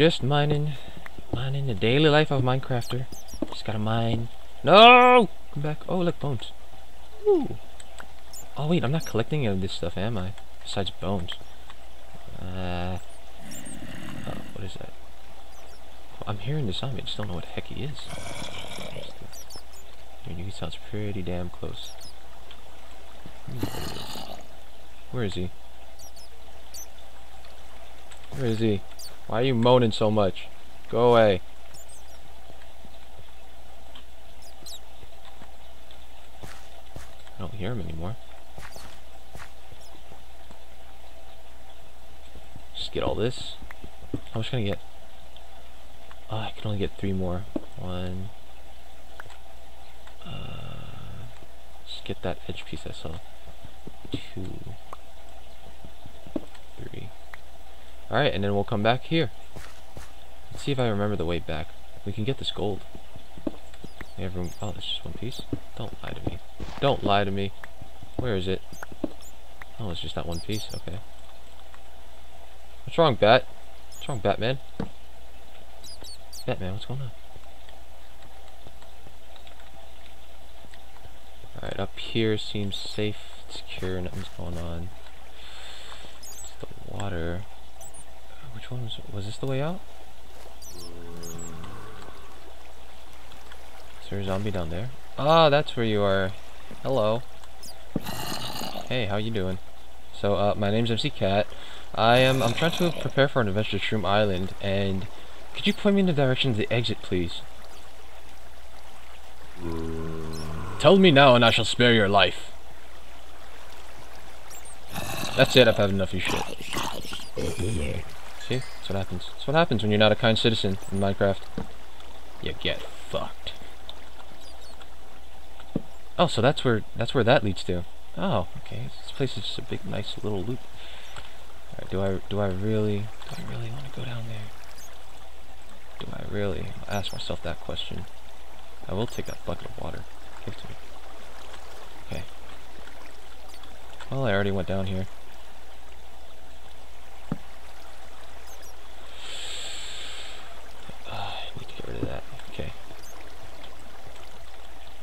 Just mining the daily life of Minecrafter. Just gotta mine. No! Come back. Oh, look, bones. Ooh. Oh, wait, I'm not collecting any of this stuff, am I? Besides bones. Oh, what is that? Oh, I'm hearing the zombie. I just don't know what the heck he is. I mean, he sounds pretty damn close. Where is he? Where is he? Why are you moaning so much? Go away. I don't hear him anymore. Just get all this. How much can I get? Oh, I can only get 3 more. One. Just get that edge piece I saw. 2, 3. Alright, and then we'll come back here. Let's see if I remember the way back. We can get this gold. We have room. Oh, that's just one piece. Don't lie to me. Don't lie to me. Where is it? Oh, it's just that one piece. Okay. What's wrong, Bat? What's wrong, Batman? Batman, what's going on? Alright, up here seems safe, secure, nothing's going on. It's the water. Which one was this the way out? Is there a zombie down there? Ah, oh, that's where you are. Hello. Hey, how you doing? So, my name's MC Cat. I'm trying to prepare for an adventure to Mushroom Island, and could you point me in the direction of the exit, please? Tell me now, and I shall spare your life. That's it. I've had enough of your shit. See? That's what happens. That's what happens when you're not a kind citizen in Minecraft. You get fucked. Oh, so that's where that leads to. Oh, okay. This place is just a big, nice little loop. All right, do I really want to go down there? Do I really? I'll ask myself that question. I will take that bucket of water. Give it to me. Okay. Well, I already went down here.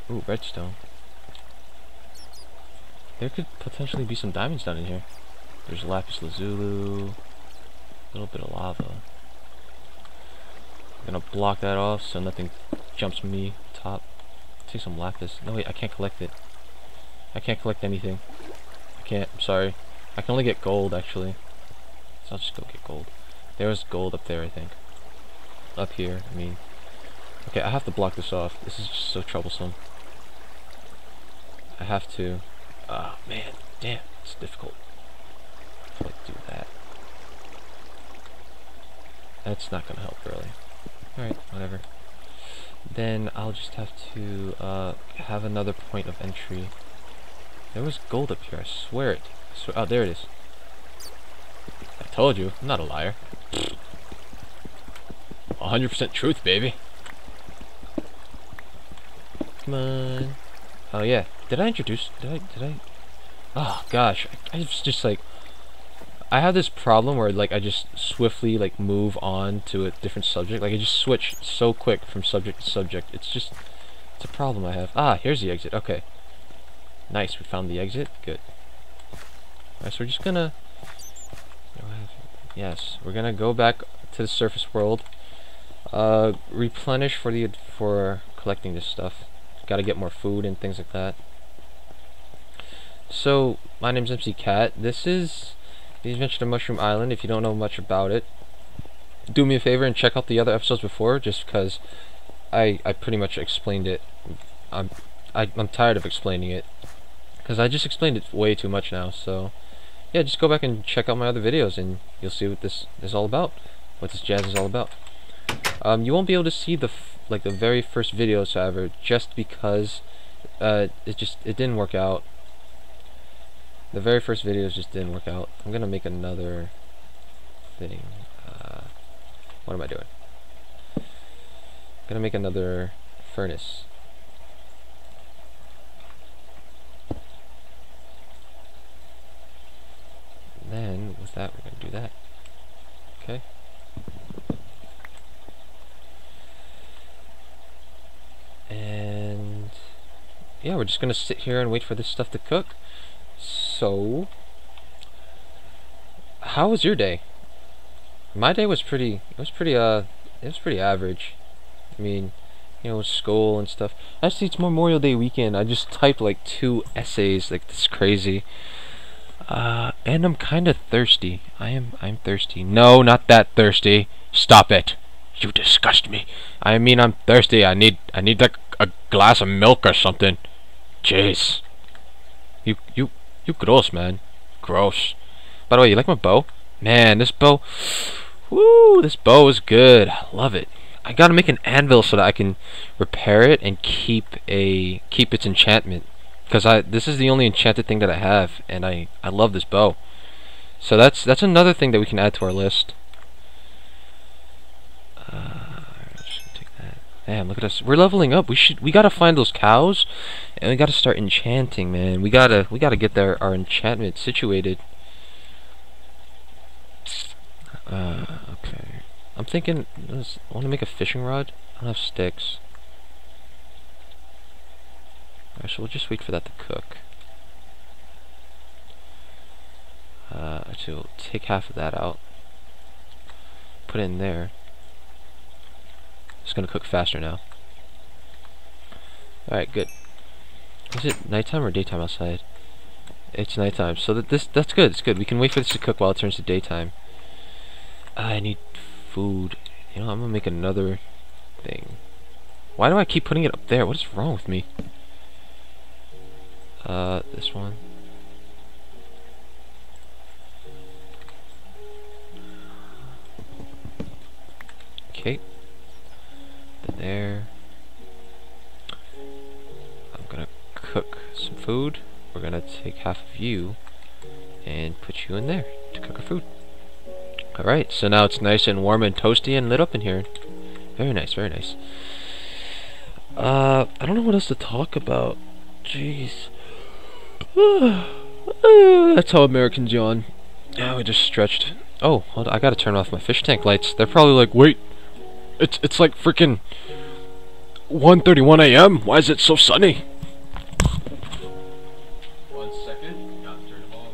Ooh, redstone. There could potentially be some diamonds down in here. There's lapis lazuli, a little bit of lava. I'm gonna block that off so nothing jumps me top. Take some lapis. No wait, I can't collect it. I can't collect anything. I can't. I'm sorry. I can only get gold actually. So I'll just go get gold. There was gold up there, I think. Up here, I mean. Okay, I have to block this off. This is just so troublesome. I have to... Ah, oh, man. Damn, it's difficult. How do I do that? That's not gonna help, really. Alright, whatever. Then I'll just have to have another point of entry. There was gold up here, I swear it. Oh, there it is. I told you, I'm not a liar. 100% truth, baby. Come on. Oh yeah, did I? Oh gosh, I was just like, I have this problem where like I just swiftly like move on to a different subject, like I just switch so quick from subject to subject. It's a problem I have. Ah, here's the exit. Okay, nice, we found the exit. Good. Alright, so we're just gonna, yes, we're gonna go back to the surface world, replenish for collecting this stuff. Gotta get more food and things like that. So, my name's MC Cat. This is The Adventure to Mushroom Island. If you don't know much about it, do me a favor and check out the other episodes before, just because I pretty much explained it. I'm tired of explaining it, because I just explained it way too much now. So, yeah, just go back and check out my other videos, and you'll see what this is all about. What this jazz is all about. You won't be able to see the very first videos, however, just because it didn't work out. The very first videos just didn't work out. I'm gonna make another thing. What am I doing? I'm gonna make another furnace. And then with that, we're gonna do that. Okay. yeah, we're just gonna sit here and wait for this stuff to cook. So, how was your day? My day was pretty. It was pretty average. I mean, you know, school and stuff. Actually, it's Memorial Day weekend. I just typed like 2 essays. Like, this is crazy. And I'm kind of thirsty. I'm thirsty. No, not that thirsty. Stop it. You disgust me. I mean, I'm thirsty. I need like a glass of milk or something. Jeez. You gross, man. Gross. By the way, you like my bow? Man, this bow. Woo, this bow is good. I love it. I gotta make an anvil so that I can repair it and keep its enchantment. Because this is the only enchanted thing that I have, and I love this bow. So that's another thing that we can add to our list. Take that. Damn, look at us. We're leveling up. We gotta find those cows, and we gotta start enchanting, man. We gotta get our enchantment situated. Okay. I'm thinking I want to make a fishing rod. I don't have sticks. Alright, so we'll just wait for that to cook. So we'll take half of that out. Put it in there. It's gonna cook faster now. Alright, good. Is it nighttime or daytime outside? It's nighttime, so that's good, it's good. We can wait for this to cook while it turns to daytime. I need food. You know, I'm gonna make another thing. Why do I keep putting it up there? What is wrong with me? This one. Okay. Then there. I'm gonna cook some food. We're gonna take half of you and put you in there to cook our food. Alright, so now it's nice and warm and toasty and lit up in here. Very nice, very nice. I don't know what else to talk about. Jeez. That's how Americans yawn. Yeah, we just stretched. Oh, hold on, I gotta turn off my fish tank lights. They're probably like, wait, it's like freaking 1:31 a.m. Why is it so sunny? 1 second, gotta turn them off.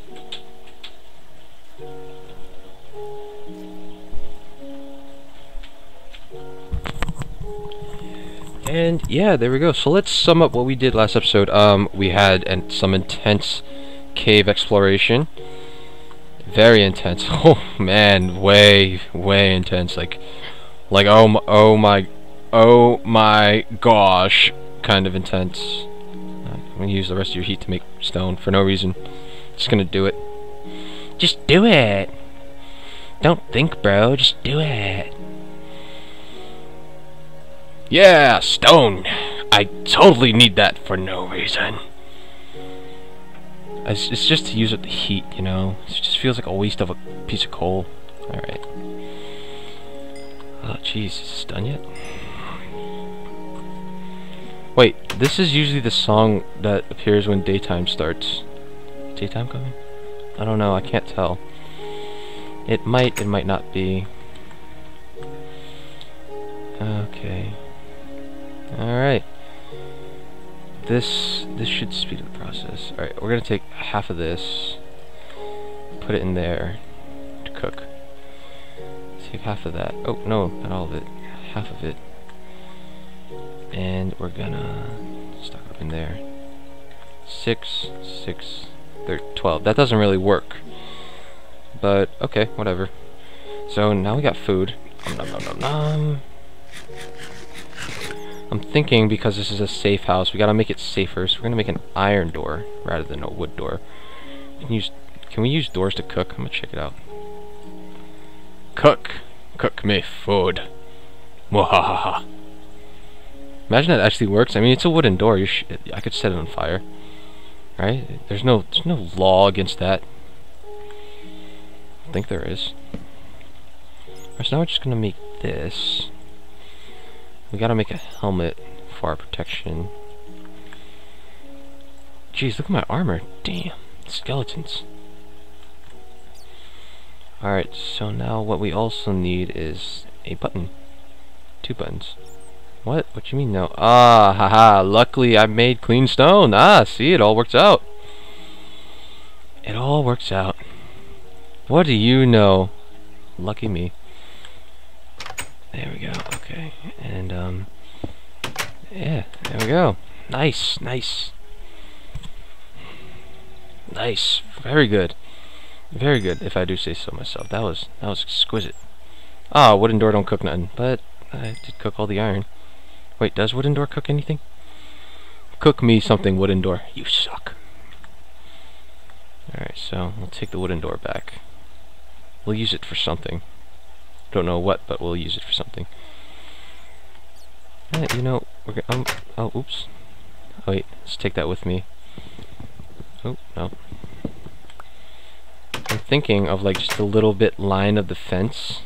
And yeah, there we go. So let's sum up what we did last episode. We had some intense cave exploration. Very intense. Oh man, way intense. Like oh my gosh, kind of intense. I'm gonna use the rest of your heat to make stone for no reason. Just gonna do it. Just do it. Don't think, bro. Just do it. Yeah, stone. I totally need that for no reason. It's just to use up the heat, you know? It just feels like a waste of a piece of coal. Alright. Oh, jeez. Is this done yet? Wait, this is usually the song that appears when daytime starts. Daytime coming? I don't know. I can't tell. It might not be. Okay. Alright. This should speed up the process. Alright, we're gonna take half of this, put it in there to cook. Take half of that. Oh, no, not all of it. Half of it. And we're gonna stock up in there. 6, 6, 12. That doesn't really work. But, okay, whatever. So, now we got food. Nom nom nom nom. I'm thinking, because this is a safe house, we gotta make it safer, so we're gonna make an iron door rather than a wood door. Can we use doors to cook? I'm gonna check it out. Cook! Cook me food. Mwahaha. Imagine that actually works. I mean, it's a wooden door. I could set it on fire. Right? There's no law against that. I think there is. Alright, so now we're just gonna make this. We gotta make a helmet for our protection. Jeez, look at my armor. Damn. Skeletons. Alright, so now what we also need is a button. 2 buttons. What? What you mean no? Ah, haha. Luckily, I made clean stone. Ah, see, it all works out. It all works out. What do you know? Lucky me. There we go. Okay, and yeah, there we go. Nice, nice. Nice, very good, very good. If I do say so myself, that was exquisite. Ah, wooden door don't cook nothing, but I did cook all the iron. Wait, does wooden door cook anything? Cook me something, wooden door. You suck. All right, so we'll take the wooden door back. We'll use it for something. Don't know what, but we'll use it for something. Eh, you know, we're gonna. Oh, oops. Oh, wait, let's take that with me. Oh, no. I'm thinking of like just a little bit line of the fence.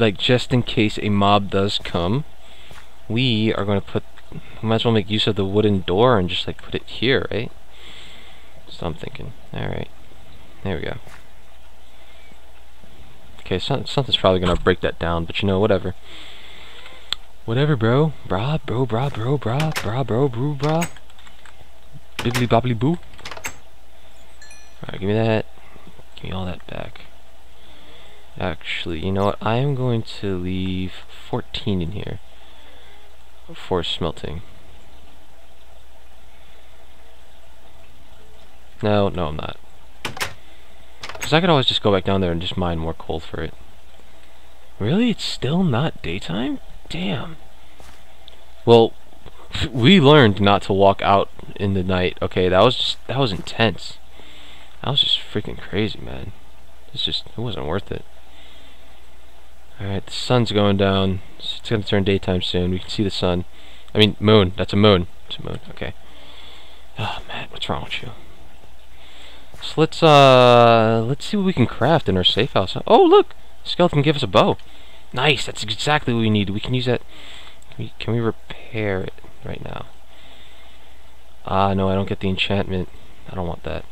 Like just in case a mob does come, we are going to put, might as well make use of the wooden door and just like put it here, right? So I'm thinking, alright. There we go. Okay, something's probably going to break that down, but you know, whatever. Whatever, bro. Brah, bro, brah, bro, brah, brah, bro, bro, brah. Bibbly bobbly boo. Alright, give me that. Give me all that back. Actually, you know what? I am going to leave 14 in here for smelting. No, I'm not. Because I could always just go back down there and just mine more coal for it. Really? It's still not daytime? Damn. Well, we learned not to walk out in the night. Okay, that was intense. That was just freaking crazy, man. It wasn't worth it. Alright, the sun's going down. It's gonna turn daytime soon. We can see the sun. I mean, moon. That's a moon. It's a moon. Okay. Oh, Matt, what's wrong with you? So let's see what we can craft in our safe house. Oh, look! Skeleton gave us a bow. Nice. That's exactly what we need. We can use that. Can we repair it right now? Ah, no, I don't get the enchantment. I don't want that.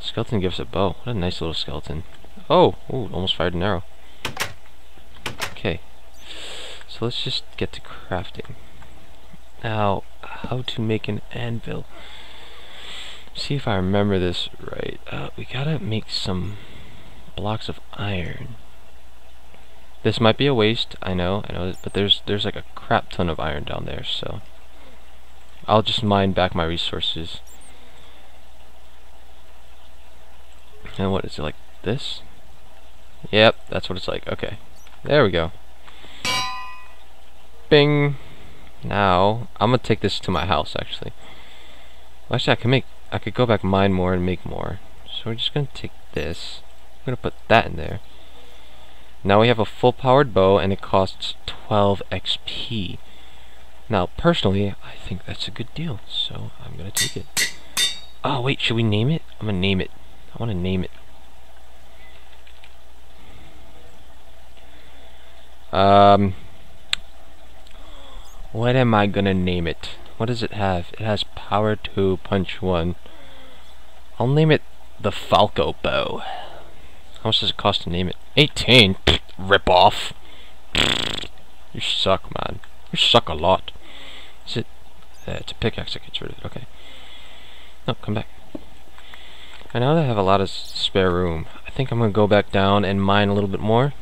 Skeleton gives a bow. What a nice little skeleton. Oh, ooh, almost fired an arrow. Okay. So let's just get to crafting. Now, how to make an anvil. See if I remember this right. We gotta make some blocks of iron. This might be a waste, I know, but there's like a crap ton of iron down there, so I'll just mine back my resources. And what is it, like this? Yep, that's what it's like. Okay, there we go. Bing. Now I'm gonna take this to my house. Actually, I could go back, mine more, and make more. So we're just gonna take this. We're gonna put that in there. Now we have a full powered bow, and it costs 12 XP. Now, personally, I think that's a good deal, so I'm gonna take it. Oh wait, should we name it? I'm gonna name it. I want to name it. What am I gonna name it? What does it have? It has power 2, punch 1. I'll name it the Falco Bow. How much does it cost to name it? 18. Rip off. You suck, man. You suck a lot. Is it? It's a pickaxe that gets rid of it. Okay. No, come back. I now that I have a lot of spare room, I think I'm going to go back down and mine a little bit more.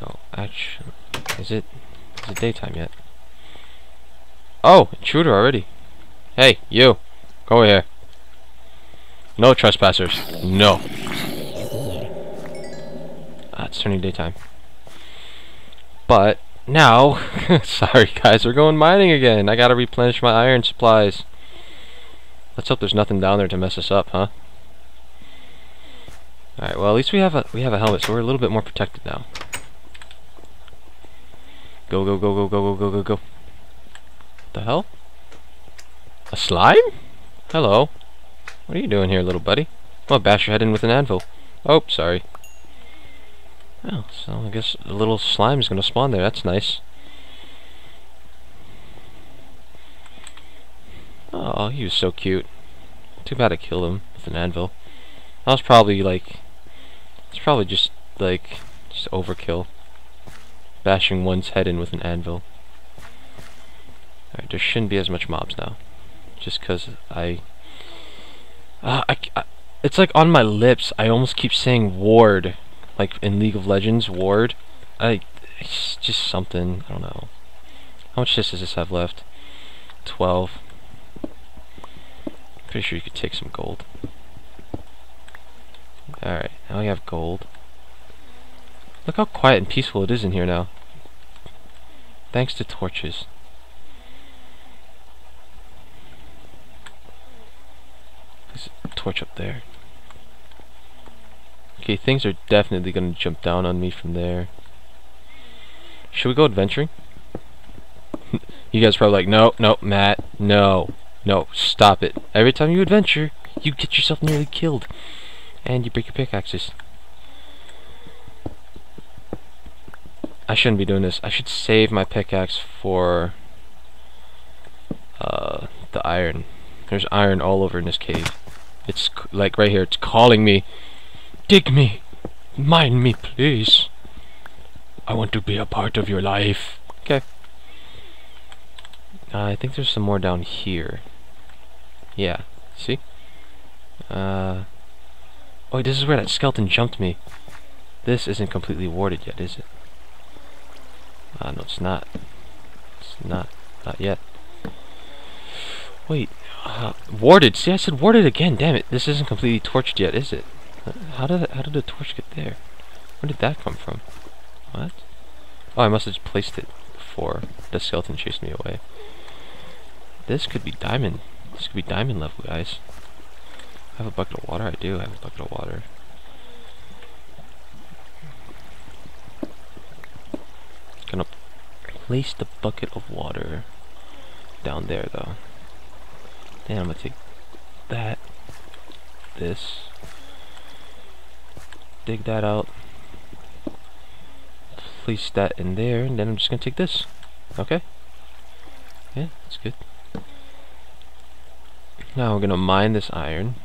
Oh, actually, is it daytime yet? Oh, intruder already. Hey, you. Go over here. No trespassers. No. Ah, it's turning daytime. But now, sorry guys, we're going mining again. I got to replenish my iron supplies. Let's hope there's nothing down there to mess us up, huh? Alright, well at least we have a helmet, so we're a little bit more protected now. Go, go, go, go, go, go, go, go, go. What the hell? A slime? Hello. What are you doing here, little buddy? I'm gonna bash your head in with an anvil. Oh, sorry. Oh, so I guess a little slime is gonna spawn there, that's nice. Oh, he was so cute. Too bad I killed him with an anvil. That was probably like... It's probably just like Just overkill. Bashing one's head in with an anvil. Alright, there shouldn't be as much mobs now. Just because it's like on my lips, I almost keep saying ward. Like in League of Legends, ward. It's just something, I don't know. How much does this have left? 12. Pretty sure you could take some gold. Alright, now we have gold. Look how quiet and peaceful it is in here now. Thanks to torches. There's a torch up there. Okay, things are definitely gonna jump down on me from there. Should we go adventuring? You guys are probably like, no, Matt, no, stop it. Every time you adventure, you get yourself nearly killed. And you break your pickaxes. I shouldn't be doing this. I should save my pickaxe for the iron. There's iron all over in this cave. It's like right here. It's calling me. Dig me. Mine me, please. I want to be a part of your life. Okay. I think there's some more down here. Yeah. See? Oh, this is where that skeleton jumped me. This isn't completely warded yet, is it? No, it's not. It's not. Not yet. Wait. Warded. See, I said warded again. Damn it. This isn't completely torched yet, is it? How did the torch get there? Where did that come from? What? Oh, I must have placed it before the skeleton chased me away. This could be diamond. This could be diamond level, guys. I have a bucket of water. I do have a bucket of water. Gonna place the bucket of water down there though. And I'm gonna take that, this, dig that out, place that in there, and then I'm just gonna take this. Okay? Yeah, that's good. Now we're gonna mine this iron.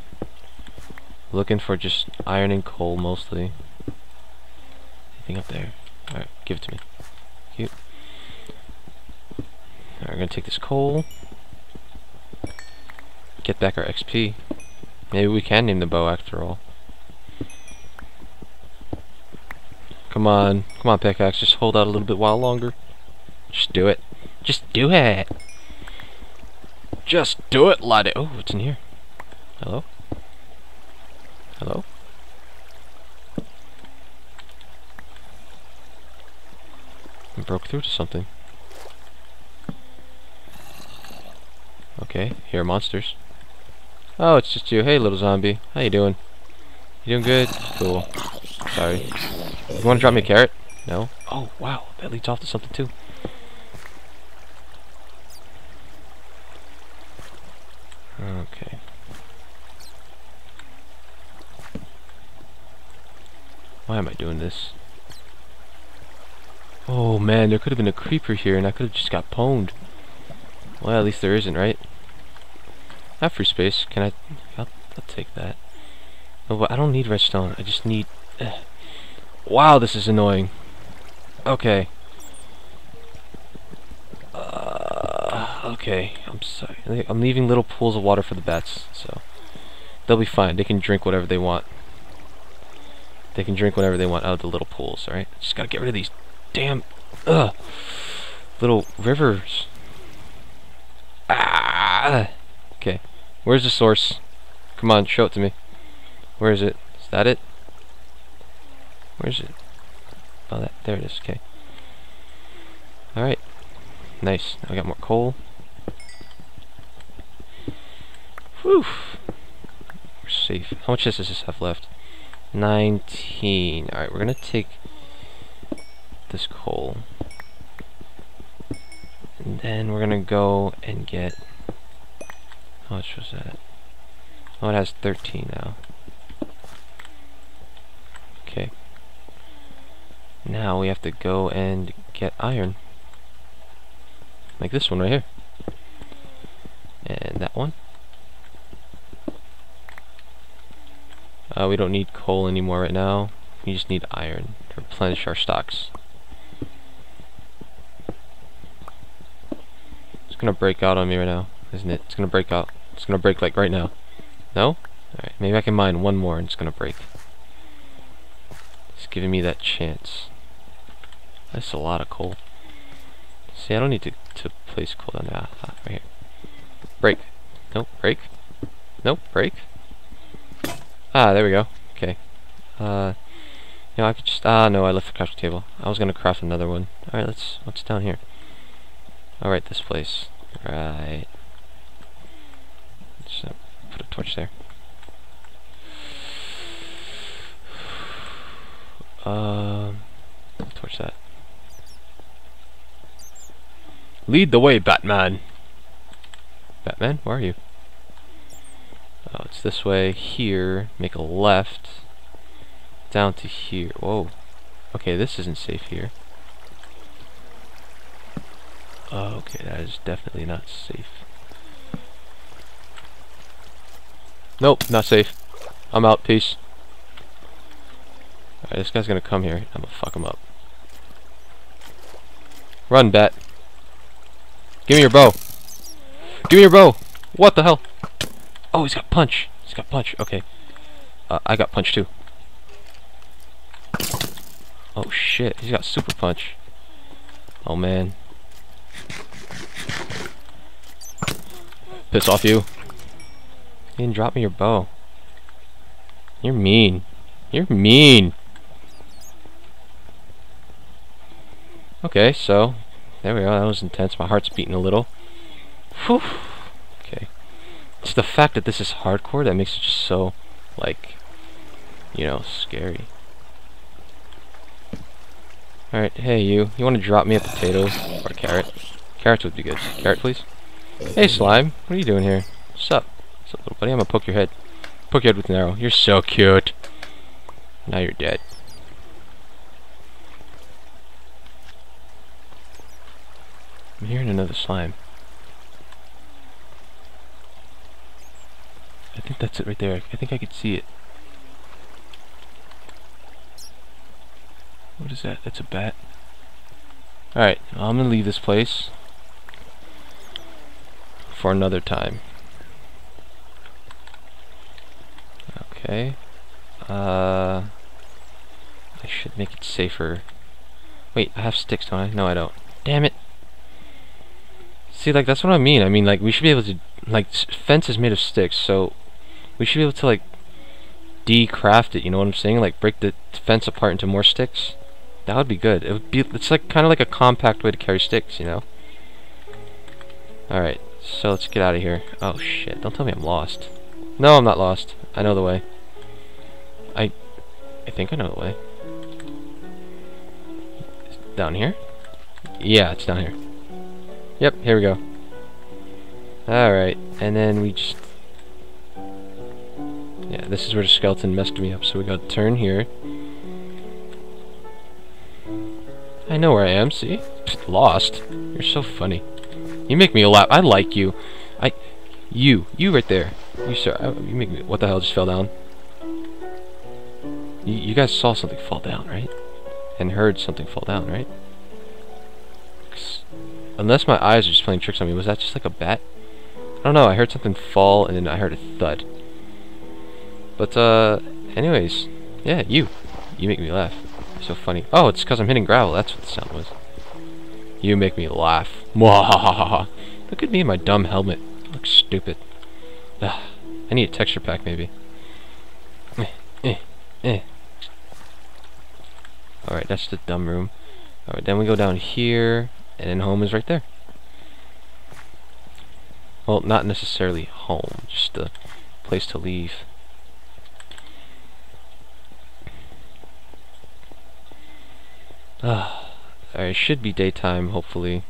Looking for just iron and coal mostly. Anything up there? Alright, give it to me. Cute. Alright, we're gonna take this coal. Get back our XP. Maybe we can name the bow after all. Come on. Come on, pickaxe. Just hold out a little bit while longer. Just do it. Just do it! Just do it, Lottie! Oh, what's in here? Hello? Hello? I broke through to something. Okay, here are monsters. Oh, it's just you. Hey, little zombie. How you doing? You doing good? Cool. Sorry. You wanna drop me a carrot? No? Oh, wow. That leads off to something, too. Okay. Why am I doing this? Oh man, there could have been a creeper here and I could have just got pwned. Well, at least there isn't, right? I have free space. Can I... I'll take that. No, but I don't need redstone. I just need... Wow, this is annoying. Okay. Okay, I'm sorry. I'm leaving little pools of water for the bats, so... They'll be fine. They can drink whatever they want. They can drink whatever they want out of the little pools, alright? Just gotta get rid of these... Damn, little rivers. Ah. Okay, where's the source? Come on, show it to me. Where is it? Is that it? Where is it? Oh, that there it is. Okay. All right. Nice. Now we got more coal. Whew. We're safe. How much does this have left? 19. All right, we're gonna take this coal. And then we're gonna go and get... How much was that? Oh, it has 13 now. Okay. Now we have to go and get iron. Like this one right here. And that one. We don't need coal anymore right now. We just need iron to replenish our stocks. It's gonna break out on me right now, isn't it? It's gonna break out. It's gonna break like right now. No? Alright, maybe I can mine one more and it's gonna break. It's giving me that chance. That's a lot of coal. See, I don't need to place coal down there. Ah, right here. Break. Nope, break. Nope, break. Ah, there we go. Okay. You know, I could just... Ah, no, I left the crafting table. I was gonna craft another one. Alright, let's... What's down here? Alright, this place. Right. Just put a torch there. Torch that. Lead the way, Batman! Batman, where are you? Oh, it's this way, here, make a left, down to here. Whoa. Okay, this isn't safe here. Okay, that is definitely not safe. Nope, not safe. I'm out, peace. Alright, this guy's gonna come here. I'm gonna fuck him up. Run, Bat. Give me your bow. Give me your bow. What the hell? Oh, he's got punch. He's got punch. Okay. I got punch too. Oh shit. He's got super punch. Oh man. Piss off you. You didn't drop me your bow. You're mean. You're mean. Okay, so... There we go, that was intense. My heart's beating a little. Whew. Okay. It's the fact that this is hardcore that makes it just so, like, you know, scary. Alright, hey you. You want to drop me a potato or a carrot? Carrots would be good. Carrot, please. Hey, slime. What are you doing here? What's up? What's up, little buddy? I'm gonna poke your head. Poke your head with an arrow. You're so cute. Now you're dead. I'm hearing another slime. I think that's it right there. I think I could see it. What is that? That's a bat. Alright, I'm gonna leave this place for another time. Okay. I should make it safer. Wait, I have sticks, don't I? No, I don't. Damn it. See, like, that's what I mean. I mean, like, we should be able to... Like, fence is made of sticks, so... We should be able to, like... Decraft it, you know what I'm saying? Like, break the fence apart into more sticks. That would be good. It would be... It's, like, kind of like a compact way to carry sticks, you know? Alright, so let's get out of here. Oh, shit. Don't tell me I'm lost. No, I'm not lost. I know the way. I think I know the way. Is it down here? Yeah, it's down here. Yep, here we go. Alright, and then we just... Yeah, this is where the skeleton messed me up, so we gotta turn here. I know where I am, see? Psst, lost. You're so funny. You make me laugh. I like you. You right there. You, sir. You make me... What the hell just fell down? You guys saw something fall down, right? And heard something fall down, right? Unless my eyes are just playing tricks on me. Was that just like a bat? I don't know. I heard something fall and then I heard a thud. But, anyways. Yeah, you. You make me laugh. You're so funny. Oh, it's because I'm hitting gravel. That's what the sound was. You make me laugh. Look at me in my dumb helmet. I look stupid. Ugh. I need a texture pack, maybe. Alright, that's the dumb room. Alright, then we go down here. And then home is right there. Well, not necessarily home, just a place to leave. Alright, it should be daytime, hopefully.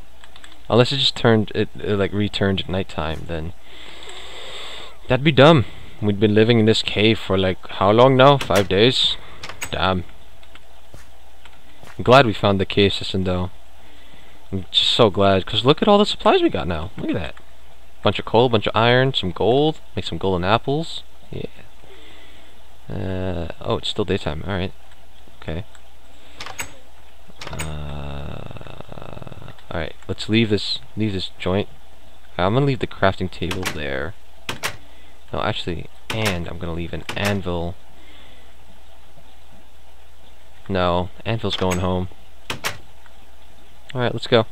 Unless it just turned, like returned at nighttime, then that'd be dumb. We'd been living in this cave for like how long now? 5 days? Damn. I'm glad we found the cave system though. I'm just so glad, because look at all the supplies we got now. Look at that. Bunch of coal, bunch of iron, some gold. Make some golden apples. Yeah. Oh, it's still daytime. Alright. Okay. Alright, let's leave this joint. I'm gonna leave the crafting table there. No, actually, and I'm gonna leave an anvil. No, anvil's going home. Alright, let's go.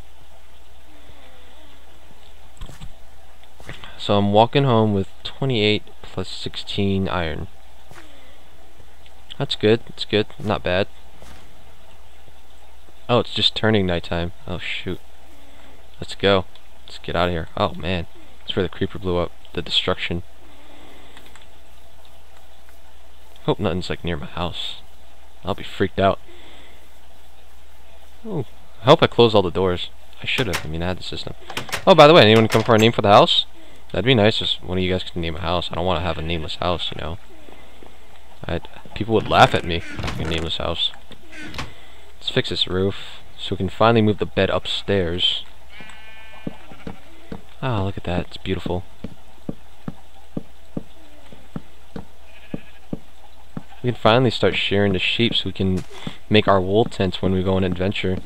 So I'm walking home with 28 plus 16 iron. That's good, it's good, not bad. Oh, it's just turning nighttime. Oh, shoot. Let's go. Let's get out of here. Oh, man. That's where the creeper blew up. The destruction. Hope nothing's, like, near my house. I'll be freaked out. Oh, I hope I closed all the doors. I should have. I mean, I had the system. Oh, by the way, anyone come for a name for the house? That'd be nice if one of you guys could name a house. I don't want to have a nameless house, you know. People would laugh at me having a nameless house. Let's fix this roof so we can finally move the bed upstairs. Ah, oh, look at that. It's beautiful. We can finally start shearing the sheep so we can make our wool tents when we go on an adventure.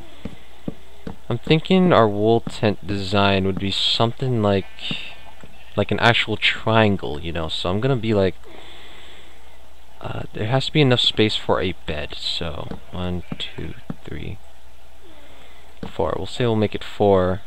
I'm thinking our wool tent design would be something like an actual triangle, you know. So I'm gonna be like, there has to be enough space for a bed. So 1, 2, 3, 4. We'll say we'll make it 4.